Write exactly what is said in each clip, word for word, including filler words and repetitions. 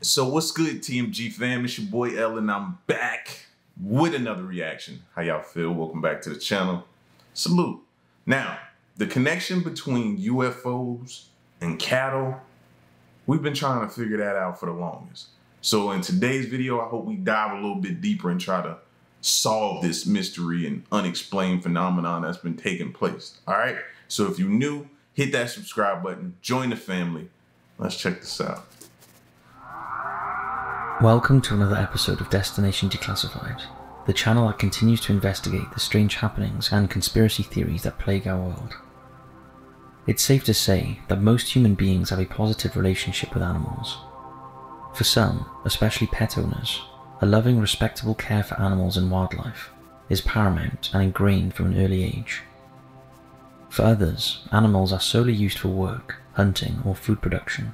So what's good, T M G fam? It's your boy Ellen. I'm back with another reaction. How y'all feel? Welcome back to the channel. Salute. Now, the connection between U F Os and cattle, we've been trying to figure that out for the longest. So in today's video, I hope we dive a little bit deeper and try to solve this mystery and unexplained phenomenon that's been taking place. All right. So if you're new, hit that subscribe button, join the family. Let's check this out. Welcome to another episode of Destination Declassified, the channel that continues to investigate the strange happenings and conspiracy theories that plague our world. It's safe to say that most human beings have a positive relationship with animals. For some, especially pet owners, a loving, respectable care for animals and wildlife is paramount and ingrained from an early age. For others, animals are solely used for work, hunting, or food production.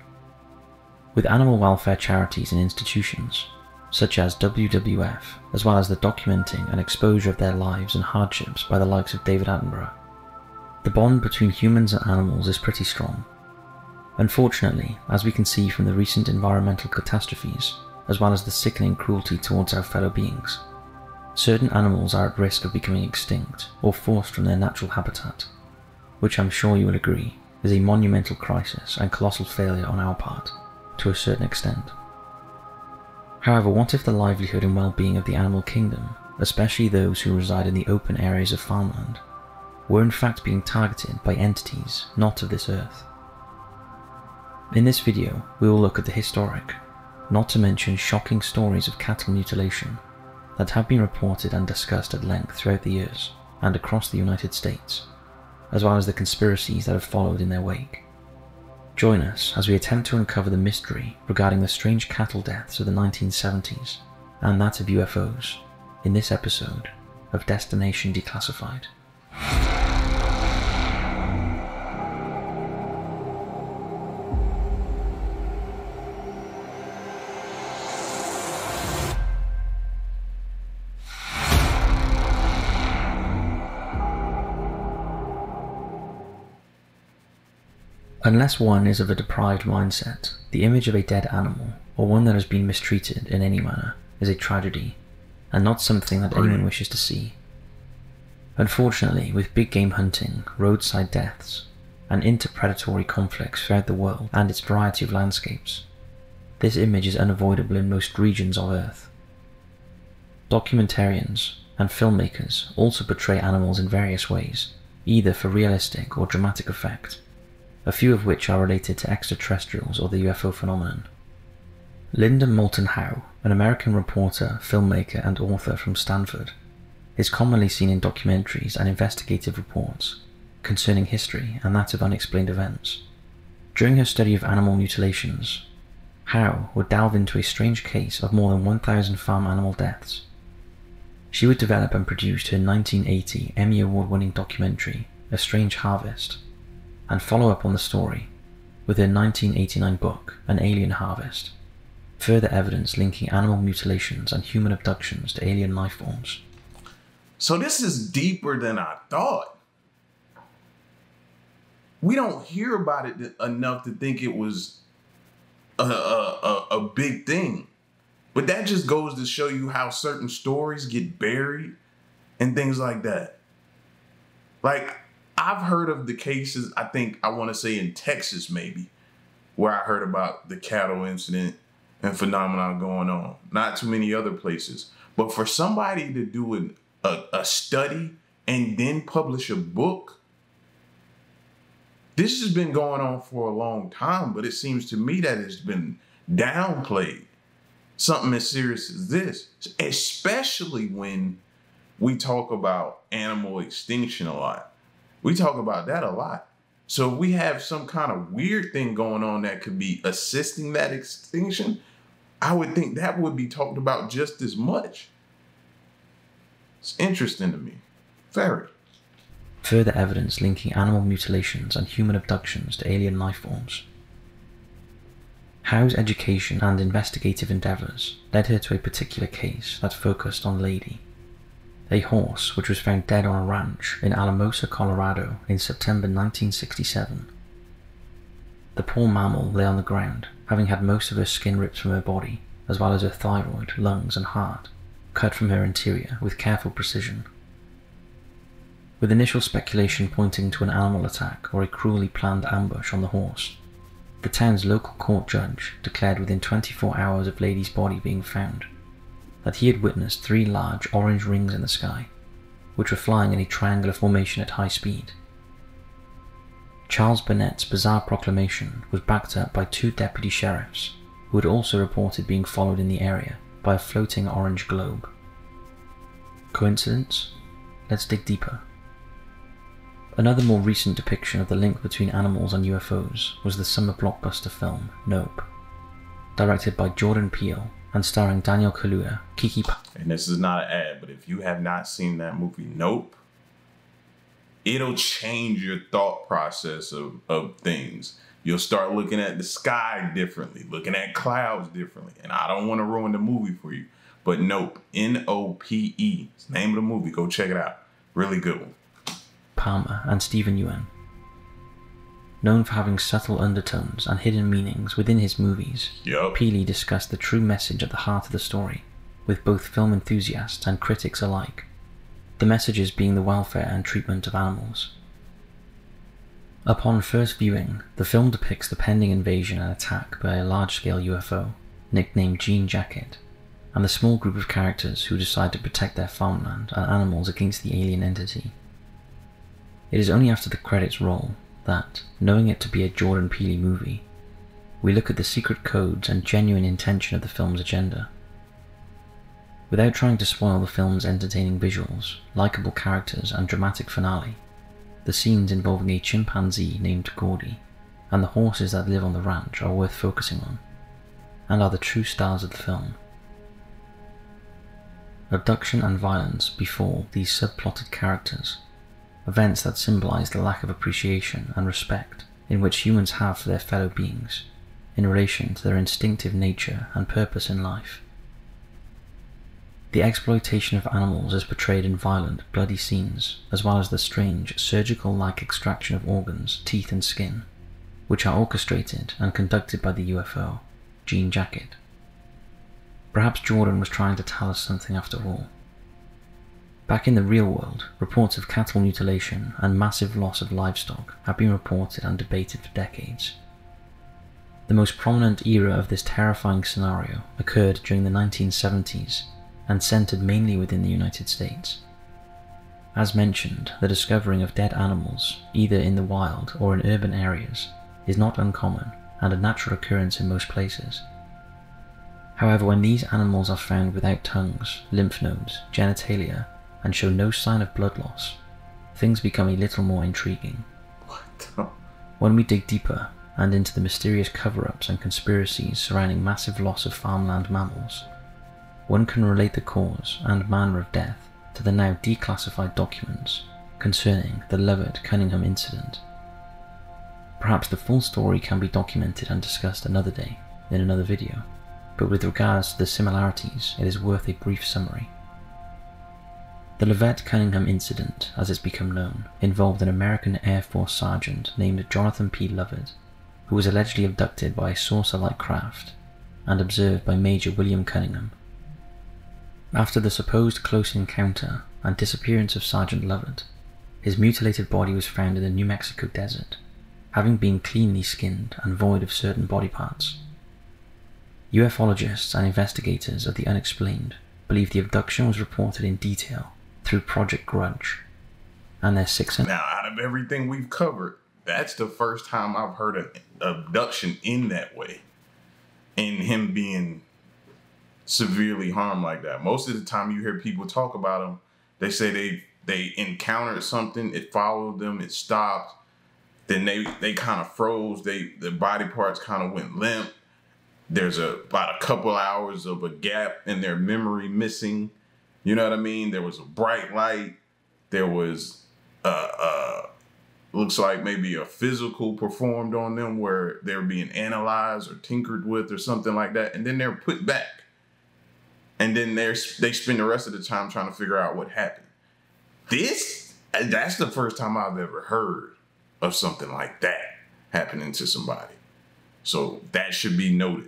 With animal welfare charities and institutions, such as W W F, as well as the documenting and exposure of their lives and hardships by the likes of David Attenborough, the bond between humans and animals is pretty strong. Unfortunately, as we can see from the recent environmental catastrophes, as well as the sickening cruelty towards our fellow beings, certain animals are at risk of becoming extinct or forced from their natural habitat, which I'm sure you will agree is a monumental crisis and colossal failure on our part, to a certain extent. However, what if the livelihood and well-being of the animal kingdom, especially those who reside in the open areas of farmland, were in fact being targeted by entities not of this earth? In this video, we will look at the historic, not to mention shocking stories of cattle mutilation that have been reported and discussed at length throughout the years and across the United States, as well as the conspiracies that have followed in their wake. Join us as we attempt to uncover the mystery regarding the strange cattle deaths of the nineteen seventies and that of U F Os in this episode of Destination Declassified. Unless one is of a deprived mindset, the image of a dead animal, or one that has been mistreated in any manner, is a tragedy, and not something that anyone wishes to see. Unfortunately, with big game hunting, roadside deaths, and interpredatory conflicts throughout the world and its variety of landscapes, this image is unavoidable in most regions of Earth. Documentarians and filmmakers also portray animals in various ways, either for realistic or dramatic effect, a few of which are related to extraterrestrials or the U F O phenomenon. Linda Moulton Howe, an American reporter, filmmaker, and author from Stanford, is commonly seen in documentaries and investigative reports concerning history and that of unexplained events. During her study of animal mutilations, Howe would delve into a strange case of more than one thousand farm animal deaths. She would develop and produce her nineteen eighty Emmy Award-winning documentary, A Strange Harvest, and follow up on the story with her nineteen eighty-nine book, An Alien Harvest, further evidence linking animal mutilations and human abductions to alien life forms. So this is deeper than I thought. We don't hear about it enough to think it was a, a, a big thing, but that just goes to show you how certain stories get buried and things like that. Like, I've heard of the cases, I think I want to say in Texas maybe, where I heard about the cattle incident and phenomenon going on. Not too many other places. But for somebody to do an, a, a study and then publish a book, this has been going on for a long time, but it seems to me that it's been downplayed. Something as serious as this, especially when we talk about animal extinction a lot. We talk about that a lot. So if we have some kind of weird thing going on that could be assisting that extinction, I would think that would be talked about just as much. It's interesting to me. Very. Further evidence linking animal mutilations and human abductions to alien life forms. Howe's education and investigative endeavors led her to a particular case that focused on Lady, a horse which was found dead on a ranch in Alamosa, Colorado in September nineteen sixty-seven. The poor mammal lay on the ground, having had most of her skin ripped from her body, as well as her thyroid, lungs, and heart, cut from her interior with careful precision. With initial speculation pointing to an animal attack or a cruelly planned ambush on the horse, the town's local court judge declared within twenty-four hours of Lady's body being found that he had witnessed three large orange rings in the sky, which were flying in a triangular formation at high speed. Charles Burnett's bizarre proclamation was backed up by two deputy sheriffs, who had also reported being followed in the area by a floating orange globe. Coincidence? Let's dig deeper. Another more recent depiction of the link between animals and U F Os was the summer blockbuster film Nope, directed by Jordan Peele and starring Daniel Kaluuya, Kiki Palmer. And this is not an ad, but if you have not seen that movie Nope, it'll change your thought process of, of things. You'll start looking at the sky differently, looking at clouds differently. And I don't want to ruin the movie for you, but Nope, N O P E, it's the name of the movie. Go check it out. Really good one. Palmer and Steven Yeun. Known for having subtle undertones and hidden meanings within his movies, yep. Peele discussed the true message at the heart of the story, with both film enthusiasts and critics alike. The messages being the welfare and treatment of animals. Upon first viewing, the film depicts the pending invasion and attack by a large-scale U F O, nicknamed Jean Jacket, and the small group of characters who decide to protect their farmland and animals against the alien entity. It is only after the credits roll that, knowing it to be a Jordan Peele movie, we look at the secret codes and genuine intention of the film's agenda. Without trying to spoil the film's entertaining visuals, likeable characters and dramatic finale, the scenes involving a chimpanzee named Gordy and the horses that live on the ranch are worth focusing on, and are the true stars of the film. Abduction and violence befall these subplotted characters, events that symbolize the lack of appreciation and respect in which humans have for their fellow beings, in relation to their instinctive nature and purpose in life. The exploitation of animals is portrayed in violent, bloody scenes, as well as the strange, surgical-like extraction of organs, teeth and skin, which are orchestrated and conducted by the U F O, Jean Jacket. Perhaps Jordan was trying to tell us something after all. Back in the real world, reports of cattle mutilation and massive loss of livestock have been reported and debated for decades. The most prominent era of this terrifying scenario occurred during the nineteen seventies, and centered mainly within the United States. As mentioned, the discovering of dead animals, either in the wild or in urban areas, is not uncommon and a natural occurrence in most places. However, when these animals are found without tongues, lymph nodes, genitalia, and show no sign of blood loss, things become a little more intriguing. What the? When we dig deeper and into the mysterious cover-ups and conspiracies surrounding massive loss of farmland mammals, one can relate the cause and manner of death to the now declassified documents concerning the Levert-Cunningham incident. Perhaps the full story can be documented and discussed another day, in another video, but with regards to the similarities, it is worth a brief summary. The Levert-Cunningham incident, as it's become known, involved an American Air Force sergeant named Jonathan P. Lovett, who was allegedly abducted by a saucer-like craft and observed by Major William Cunningham. After the supposed close encounter and disappearance of Sergeant Lovett, his mutilated body was found in the New Mexico desert, having been cleanly skinned and void of certain body parts. U F ologists and investigators of the unexplained believe the abduction was reported in detail through Project Grudge, and their six... Now, out of everything we've covered, that's the first time I've heard an abduction in that way, and him being severely harmed like that. Most of the time you hear people talk about them, they say they they encountered something, it followed them, it stopped, then they they kind of froze, they the body parts kind of went limp, there's a about a couple hours of a gap in their memory missing, you know what I mean? There was a bright light, there was uh uh looks like maybe a physical performed on them where they're being analyzed or tinkered with or something like that, and then they're put back. And then they spend the rest of the time trying to figure out what happened. This, that's the first time I've ever heard of something like that happening to somebody. So that should be noted.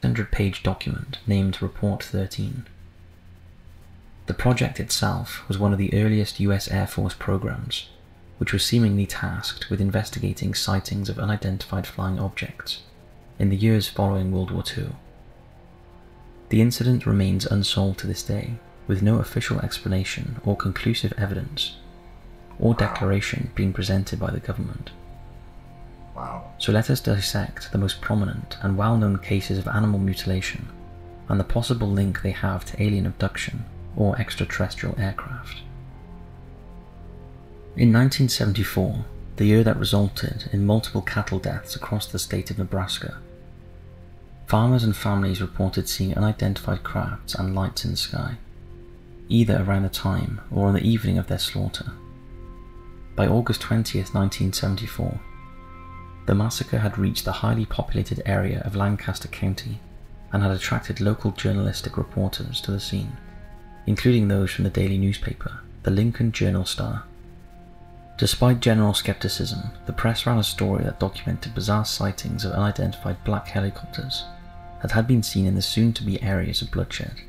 one hundred page document named Report thirteen. The project itself was one of the earliest U S Air Force programs, which was seemingly tasked with investigating sightings of unidentified flying objects in the years following World War Two. The incident remains unsolved to this day, with no official explanation or conclusive evidence or declaration being presented by the government. Wow. So let us dissect the most prominent and well-known cases of animal mutilation and the possible link they have to alien abduction or extraterrestrial aircraft. In nineteen seventy-four, the year that resulted in multiple cattle deaths across the state of Nebraska, farmers and families reported seeing unidentified crafts and lights in the sky, either around the time or on the evening of their slaughter. By August twentieth, nineteen seventy-four, the massacre had reached the highly populated area of Lancaster County and had attracted local journalistic reporters to the scene, including those from the daily newspaper, the Lincoln Journal Star. Despite general skepticism, the press ran a story that documented bizarre sightings of unidentified black helicopters that had been seen in the soon-to-be areas of bloodshed,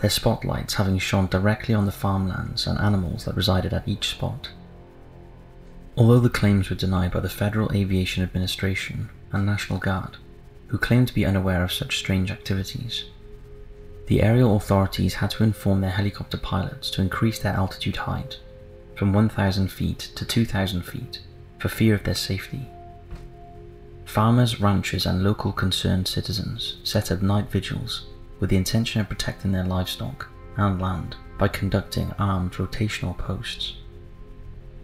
their spotlights having shone directly on the farmlands and animals that resided at each spot. Although the claims were denied by the Federal Aviation Administration and National Guard, who claimed to be unaware of such strange activities, the aerial authorities had to inform their helicopter pilots to increase their altitude height from one thousand feet to two thousand feet for fear of their safety. Farmers, ranchers, and local concerned citizens set up night vigils with the intention of protecting their livestock and land by conducting armed rotational posts.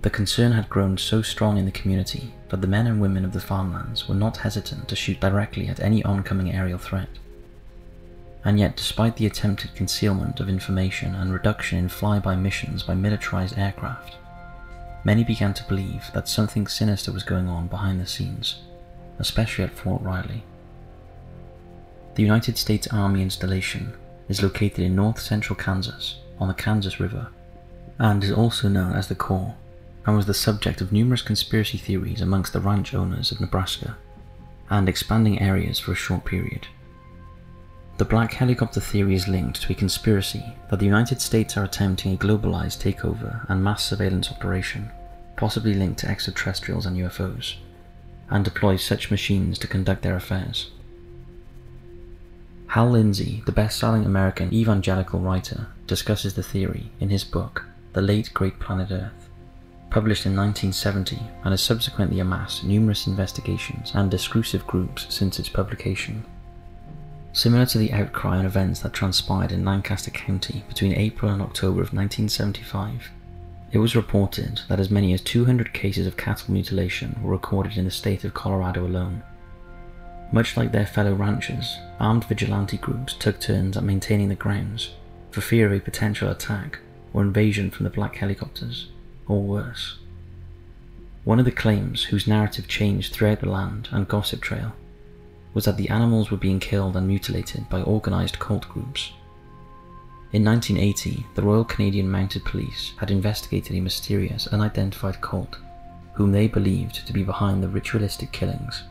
The concern had grown so strong in the community that the men and women of the farmlands were not hesitant to shoot directly at any oncoming aerial threat. And yet, despite the attempted concealment of information and reduction in flyby missions by militarized aircraft, many began to believe that something sinister was going on behind the scenes, especially at Fort Riley. The United States Army installation is located in north-central Kansas on the Kansas River and is also known as the Corps, and was the subject of numerous conspiracy theories amongst the ranch owners of Nebraska, and expanding areas for a short period. The black helicopter theory is linked to a conspiracy that the United States are attempting a globalized takeover and mass surveillance operation, possibly linked to extraterrestrials and U F Os, and deploys such machines to conduct their affairs. Hal Lindsey, the best-selling American evangelical writer, discusses the theory in his book, The Late Great Planet Earth, published in nineteen seventy, and has subsequently amassed numerous investigations and discursive groups since its publication. Similar to the outcry and events that transpired in Lancaster County between April and October of nineteen seventy-five, it was reported that as many as two hundred cases of cattle mutilation were recorded in the state of Colorado alone. Much like their fellow ranchers, armed vigilante groups took turns at maintaining the grounds for fear of a potential attack or invasion from the black helicopters, or worse. One of the claims, whose narrative changed throughout the land and gossip trail, was that the animals were being killed and mutilated by organised cult groups. In nineteen eighty, the Royal Canadian Mounted Police had investigated a mysterious, unidentified cult, whom they believed to be behind the ritualistic killings.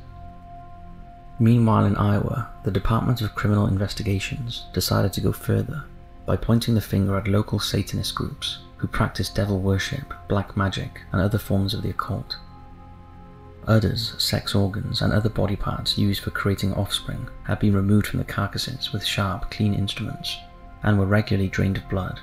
Meanwhile, in Iowa, the Department of Criminal Investigations decided to go further by pointing the finger at local Satanist groups who practiced devil worship, black magic, and other forms of the occult. Udders, sex organs, and other body parts used for creating offspring had been removed from the carcasses with sharp, clean instruments, and were regularly drained of blood.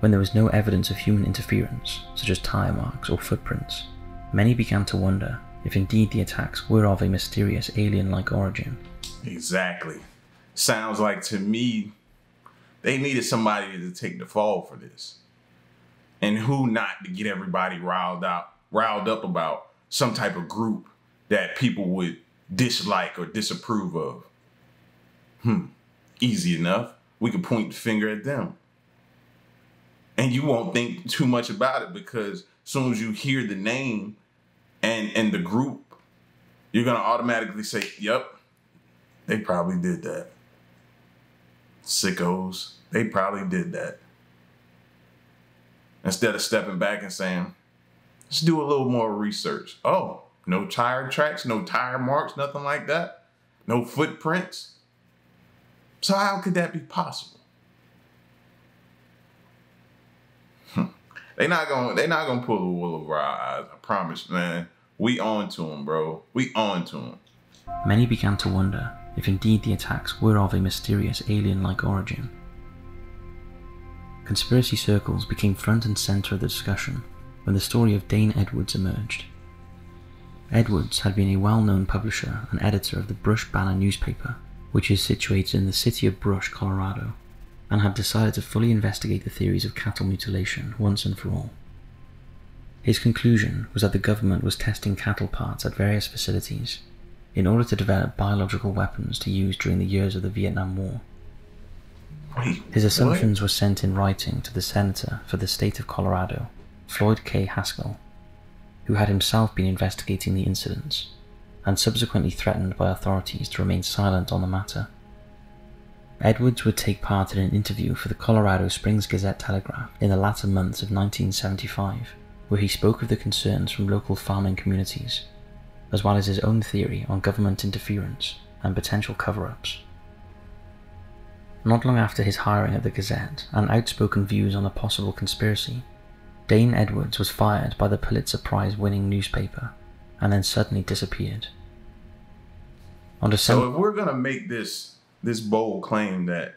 When there was no evidence of human interference, such as tire marks or footprints, many began to wonder if indeed the attacks were of a mysterious alien-like origin. Exactly. Sounds like, to me, they needed somebody to take the fall for this. And who not to get everybody riled up, riled up about some type of group that people would dislike or disapprove of. Hmm, easy enough. We could point the finger at them. And you won't think too much about it because as soon as you hear the name and, and the group, you're gonna automatically say, yep, they probably did that. Sickos, they probably did that. Instead of stepping back and saying, let's do a little more research. Oh, No tire tracks, no tire marks, nothing like that. No footprints. So how could that be possible? They not gonna, they not gonna pull the wool over our eyes. I promise, man. We on to them, bro. We on to them. Many began to wonder if indeed the attacks were of a mysterious alien-like origin. Conspiracy circles became front and center of the discussion when the story of Dane Edwards emerged. Edwards had been a well-known publisher and editor of the Brush Banner newspaper, which is situated in the city of Brush, Colorado, and had decided to fully investigate the theories of cattle mutilation once and for all. His conclusion was that the government was testing cattle parts at various facilities in order to develop biological weapons to use during the years of the Vietnam War. Wait, his assumptions what? were sent in writing to the senator for the state of Colorado, Floyd K. Haskell, who had himself been investigating the incidents, and subsequently threatened by authorities to remain silent on the matter. Edwards would take part in an interview for the Colorado Springs Gazette-Telegraph in the latter months of nineteen seventy-five, where he spoke of the concerns from local farming communities, as well as his own theory on government interference and potential cover-ups. Not long after his hiring at the Gazette and outspoken views on a possible conspiracy, Dane Edwards was fired by the Pulitzer Prize-winning newspaper, and then suddenly disappeared. On December so if we're going to make this, this bold claim that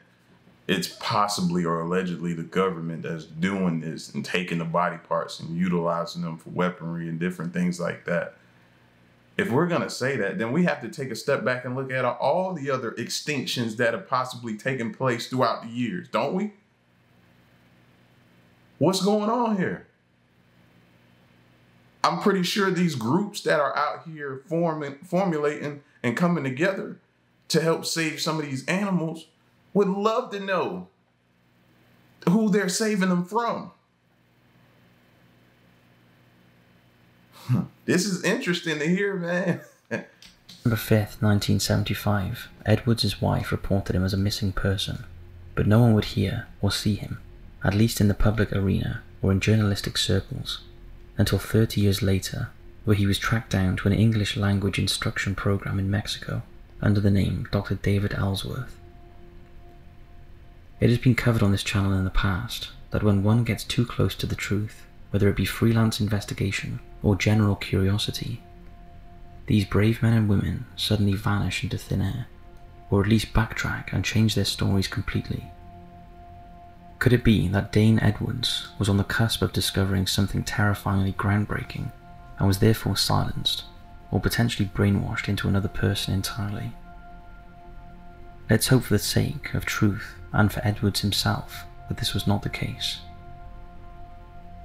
it's possibly or allegedly the government that's doing this and taking the body parts and utilizing them for weaponry and different things like that, if we're going to say that, then we have to take a step back and look at all the other extinctions that have possibly taken place throughout the years, don't we? What's going on here? I'm pretty sure these groups that are out here forming, formulating and coming together to help save some of these animals would love to know who they're saving them from. This is interesting to hear, man. November fifth, nineteen seventy-five, Edwards' wife reported him as a missing person, but no one would hear or see him, at least in the public arena or in journalistic circles, until thirty years later, where he was tracked down to an English language instruction program in Mexico under the name Doctor David Ellsworth. It has been covered on this channel in the past that when one gets too close to the truth, whether it be freelance investigation or general curiosity, these brave men and women suddenly vanish into thin air, or at least backtrack and change their stories completely. Could it be that Dane Edwards was on the cusp of discovering something terrifyingly groundbreaking and was therefore silenced, or potentially brainwashed into another person entirely? Let's hope for the sake of truth and for Edwards himself that this was not the case.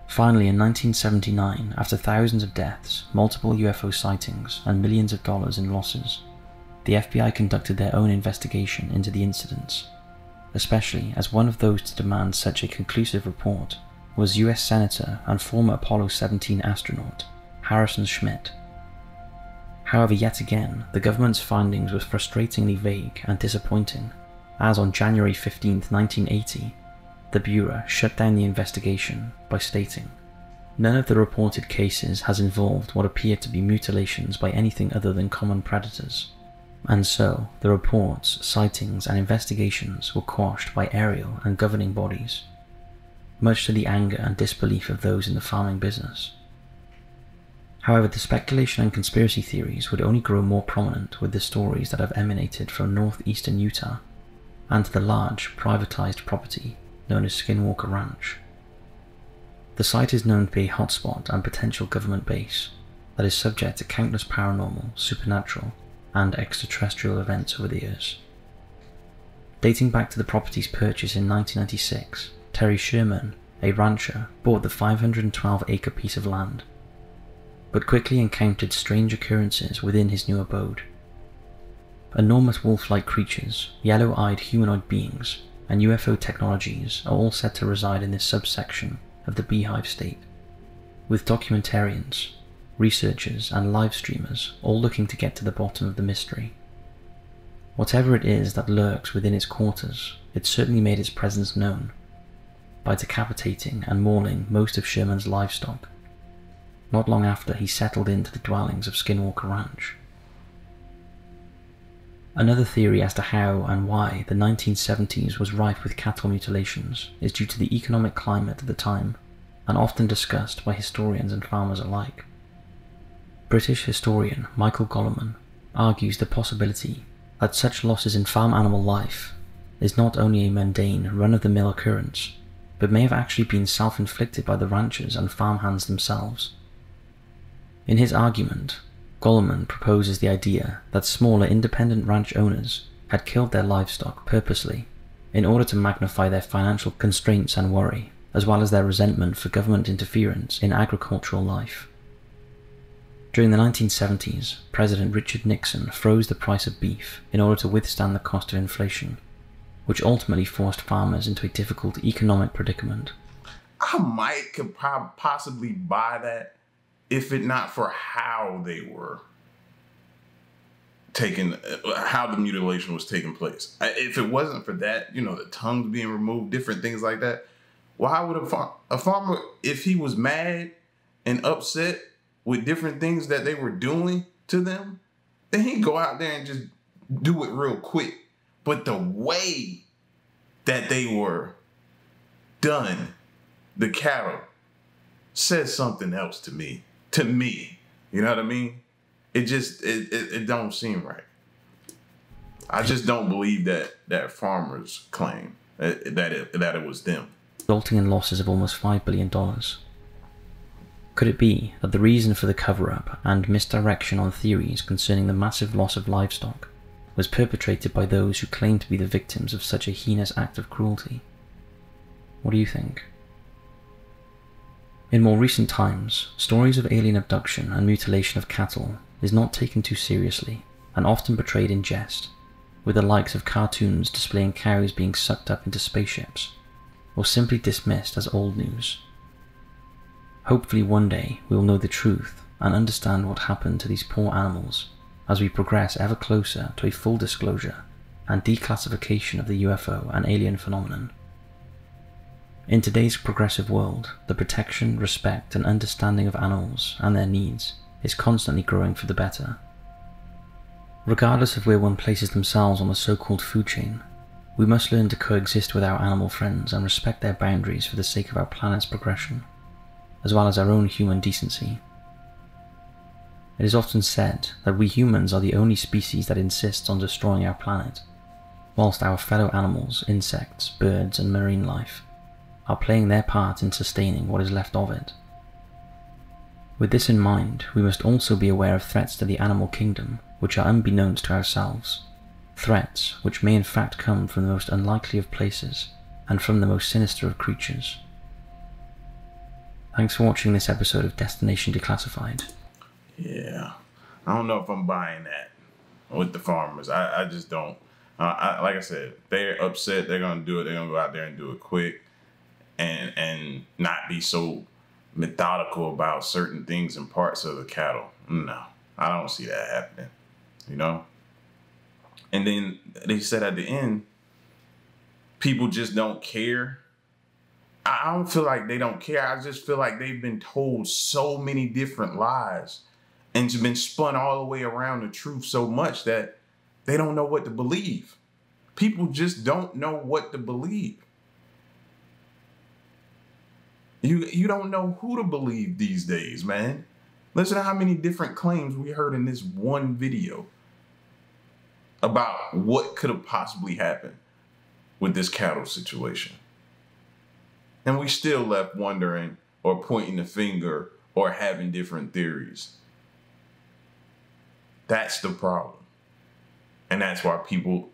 Finally, in nineteen seventy-nine, after thousands of deaths, multiple U F O sightings, and millions of dollars in losses, the F B I conducted their own investigation into the incidents, especially as one of those to demand such a conclusive report was U S Senator and former Apollo seventeen astronaut Harrison Schmitt. However, yet again, the government's findings were frustratingly vague and disappointing, as on January fifteenth, nineteen eighty, the Bureau shut down the investigation by stating, "None of the reported cases has involved what appeared to be mutilations by anything other than common predators." And so, the reports, sightings, and investigations were quashed by aerial and governing bodies, much to the anger and disbelief of those in the farming business. However, the speculation and conspiracy theories would only grow more prominent with the stories that have emanated from northeastern Utah and the large, privatized property known as Skinwalker Ranch. The site is known to be a hotspot and potential government base that is subject to countless paranormal, supernatural, and extraterrestrial events over the years. Dating back to the property's purchase in nineteen ninety-six, Terry Sherman, a rancher, bought the five hundred twelve acre piece of land, but quickly encountered strange occurrences within his new abode. Enormous wolf-like creatures, yellow-eyed humanoid beings, and U F O technologies are all said to reside in this subsection of the Beehive State, with documentarians, researchers and live streamers all looking to get to the bottom of the mystery. Whatever it is that lurks within its quarters, it certainly made its presence known by decapitating and mauling most of Sherman's livestock, Not long after, he settled into the dwellings of Skinwalker Ranch. Another theory as to how and why the nineteen seventies was rife with cattle mutilations is due to the economic climate at the time, and often discussed by historians and farmers alike. British historian Michael Goleman argues the possibility that such losses in farm animal life is not only a mundane, run-of-the-mill occurrence, but may have actually been self-inflicted by the ranchers and farmhands themselves. In his argument, Goleman proposes the idea that smaller independent ranch owners had killed their livestock purposely in order to magnify their financial constraints and worry, as well as their resentment for government interference in agricultural life. During the nineteen seventies, President Richard Nixon froze the price of beef in order to withstand the cost of inflation, which ultimately forced farmers into a difficult economic predicament. I might could possibly buy that, if it not for how they were taken, how the mutilation was taking place. If it wasn't for that, you know, the tongues being removed, different things like that, why would a, far a farmer, if he was mad and upset with different things that they were doing to them, then he'd go out there and just do it real quick. But the way that they were done, the cattle, says something else to me. To me, you know what I mean? It just, it, it, it don't seem right. I just don't believe that that farmer's claim, that, that, it, that it was them. Resulting in losses of almost five billion dollars. Could it be that the reason for the cover-up and misdirection on theories concerning the massive loss of livestock was perpetrated by those who claimed to be the victims of such a heinous act of cruelty? What do you think? In more recent times, stories of alien abduction and mutilation of cattle is not taken too seriously and often portrayed in jest, with the likes of cartoons displaying cows being sucked up into spaceships, or simply dismissed as old news. Hopefully one day we will know the truth and understand what happened to these poor animals as we progress ever closer to a full disclosure and declassification of the U F O and alien phenomenon. In today's progressive world, the protection, respect, and understanding of animals and their needs is constantly growing for the better. Regardless of where one places themselves on the so-called food chain, we must learn to coexist with our animal friends and respect their boundaries for the sake of our planet's progression, as well as our own human decency. It is often said that we humans are the only species that insists on destroying our planet, whilst our fellow animals, insects, birds, and marine life are playing their part in sustaining what is left of it. With this in mind, we must also be aware of threats to the animal kingdom which are unbeknownst to ourselves, threats which may in fact come from the most unlikely of places and from the most sinister of creatures. Thanks for watching this episode of Destination Declassified. Yeah, I don't know if I'm buying that with the farmers. I, I just don't. Uh, I, like I said, they're upset, they're going to do it, they're going to go out there and do it quick. And, and not be so methodical about certain things and parts of the cattle. No, I don't see that happening, you know? And then they said at the end, people just don't care. I don't feel like they don't care. I just feel like they've been told so many different lies and been spun all the way around the truth so much that they don't know what to believe. People just don't know what to believe. You, you don't know who to believe these days, man. Listen to how many different claims we heard in this one video about what could have possibly happened with this cattle situation. And we still left wondering or pointing the finger or having different theories. That's the problem. And that's why people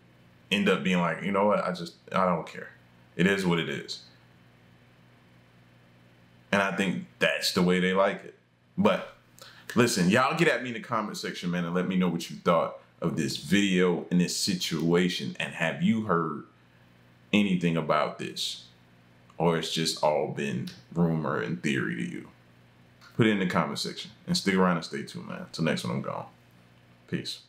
end up being like, you know what? I just, I don't care. It is what it is. And I think that's the way they like it. But listen, y'all get at me in the comment section, man, and let me know what you thought of this video and this situation. And have you heard anything about this? Or it's just all been rumor and theory to you? Put it in the comment section and stick around and stay tuned, man. Till next one, I'm gone. Peace.